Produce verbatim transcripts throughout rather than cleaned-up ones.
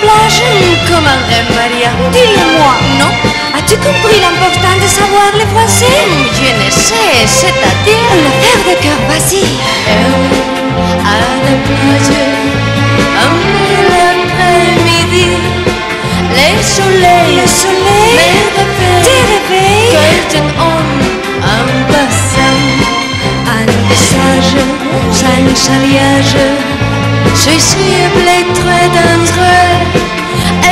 plage, commanderait Maria. Dis-le-moi. Non. As-tu compris l'important de savoir le français? Je ne sais, c'est-à-dire le faire de cœur, vas-y. À la plage, en l'après-midi, le soleil, le soleil, te réveille, quelqu'un homme, en passant, un message, sans saliage, je suis blé très dangereux,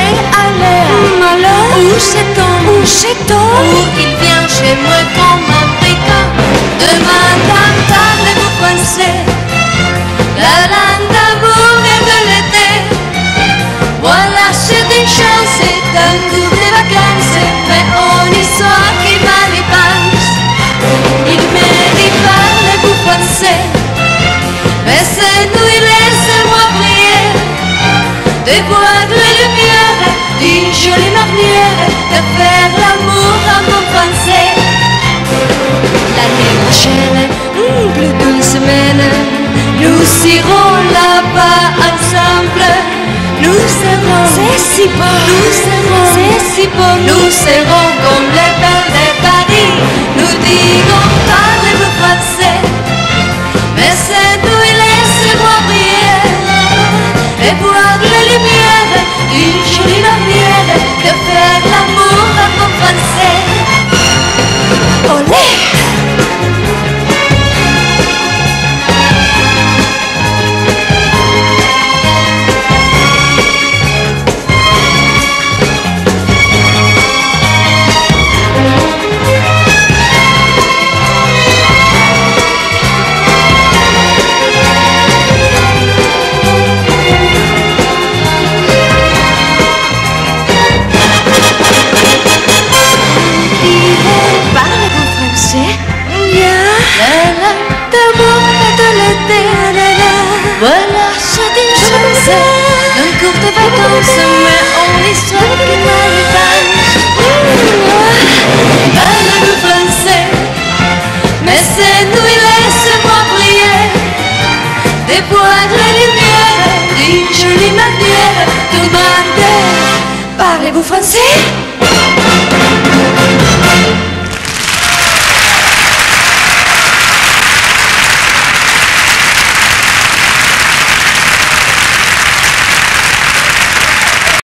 et à l'air, alors, où c'est homme, où c'est homme, où il vient chez moi comme un brigand, demande à parlez-vous français, la langue d'amour et de l'été, voilà c'est une chance, c'est un goût de vacances, mais on y soit qui mal y pense, il me dit parlez-vous français, baissez-nous il est de boire de lumière, d'une jolie marnière, de faire l'amour à mon français. L'année prochaine, plus d'une semaine, nous irons là-bas ensemble. Nous serons, c'est si beau, nous serons, c'est si beau, nous serons comme les belles de Paris. Nous dirons parlez-vous français, mais c'est nous et laissez-moi briller. Et boire une jolie manière de faire l'amour à mon français. Olé! Voilà, c'est une chance, d'un cours de vacances, mais on y soit que mal y pense. Parlez-vous français, mais c'est nous et laissez-moi prier. Des bois de lumière, d'une jolie manière, demandez, parlez-vous français?